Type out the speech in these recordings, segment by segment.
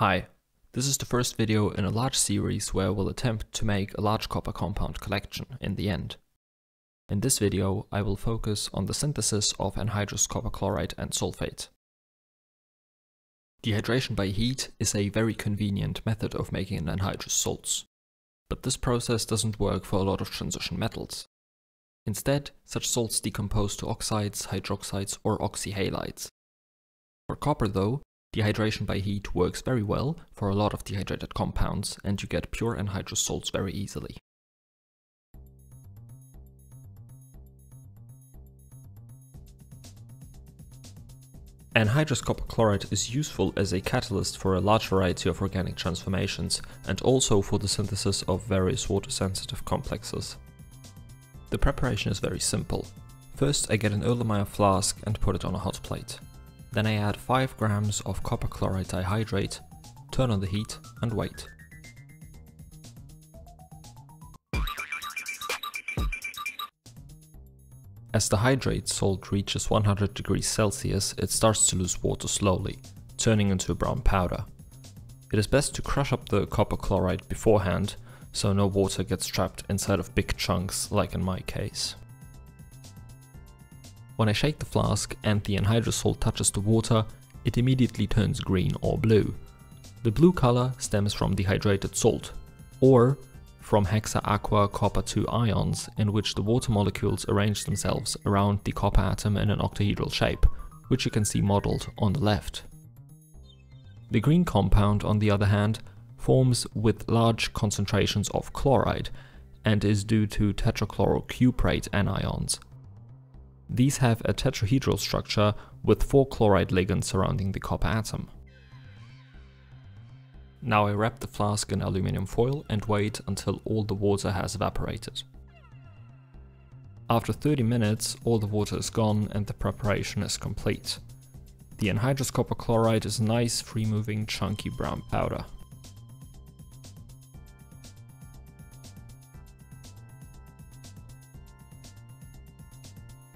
Hi, this is the first video in a large series where we'll attempt to make a large copper compound collection in the end. In this video, I will focus on the synthesis of anhydrous copper chloride and sulfate. Dehydration by heat is a very convenient method of making an anhydrous salts, but this process doesn't work for a lot of transition metals. Instead, such salts decompose to oxides, hydroxides, or oxyhalides. For copper though, dehydration by heat works very well for a lot of dehydrated compounds, and you get pure anhydrous salts very easily. Anhydrous copper chloride is useful as a catalyst for a large variety of organic transformations, and also for the synthesis of various water-sensitive complexes. The preparation is very simple. First I get an Erlenmeyer flask and put it on a hot plate. Then I add 5 grams of copper chloride dihydrate, turn on the heat and wait. As the hydrate salt reaches 100 degrees Celsius, it starts to lose water slowly, turning into a brown powder. It is best to crush up the copper chloride beforehand, so no water gets trapped inside of big chunks, like in my case. When I shake the flask and the anhydrous salt touches the water, it immediately turns green or blue. The blue color stems from dehydrated salt, or from hexa-aqua-copper ions, in which the water molecules arrange themselves around the copper atom in an octahedral shape, which you can see modeled on the left. The green compound, on the other hand, forms with large concentrations of chloride and is due to tetrachlorocuprate anions. These have a tetrahedral structure with 4 chloride ligands surrounding the copper atom. Now I wrap the flask in aluminium foil and wait until all the water has evaporated. After 30 minutes, all the water is gone and the preparation is complete. The anhydrous copper chloride is a nice, free-moving, chunky brown powder.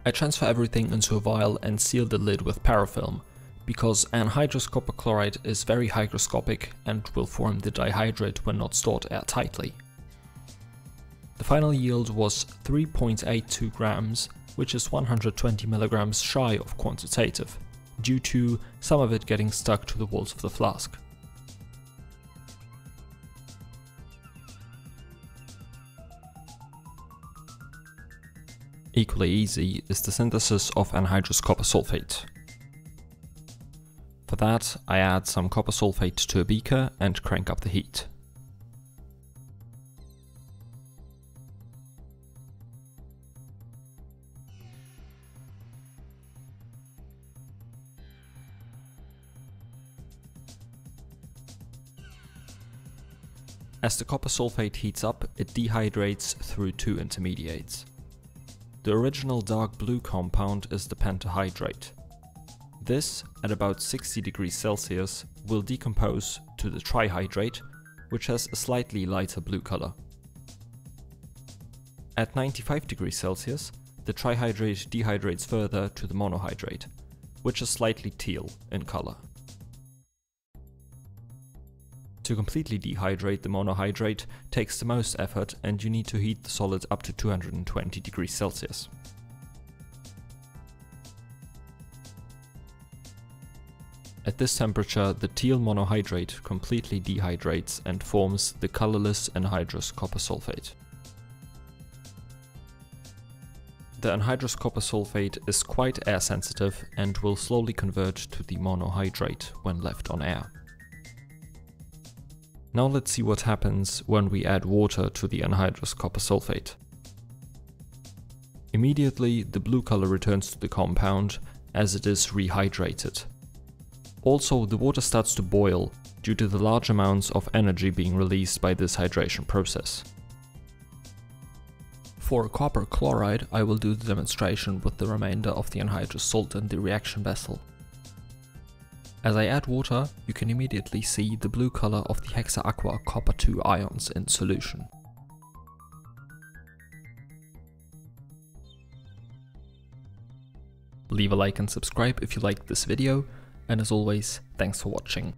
I transfer everything into a vial and seal the lid with parafilm, because anhydrous copper chloride is very hygroscopic and will form the dihydrate when not stored airtightly. The final yield was 3.82 grams, which is 120 milligrams shy of quantitative, due to some of it getting stuck to the walls of the flask. Equally easy is the synthesis of anhydrous copper sulfate. For that, I add some copper sulfate to a beaker and crank up the heat. As the copper sulfate heats up, it dehydrates through 2 intermediates. The original dark blue compound is the pentahydrate. This, at about 60 degrees Celsius, will decompose to the trihydrate, which has a slightly lighter blue color. At 95 degrees Celsius, the trihydrate dehydrates further to the monohydrate, which is slightly teal in color. To completely dehydrate the monohydrate takes the most effort, and you need to heat the solid up to 220 degrees Celsius. At this temperature, the teal monohydrate completely dehydrates and forms the colorless anhydrous copper sulfate. The anhydrous copper sulfate is quite air sensitive and will slowly convert to the monohydrate when left on air. Now let's see what happens when we add water to the anhydrous copper sulfate. Immediately the blue color returns to the compound as it is rehydrated. Also, the water starts to boil due to the large amounts of energy being released by this hydration process. For copper chloride, I will do the demonstration with the remainder of the anhydrous salt in the reaction vessel. As I add water, you can immediately see the blue color of the hexa-aqua-copper ions in solution. Leave a like and subscribe if you liked this video, and as always, thanks for watching.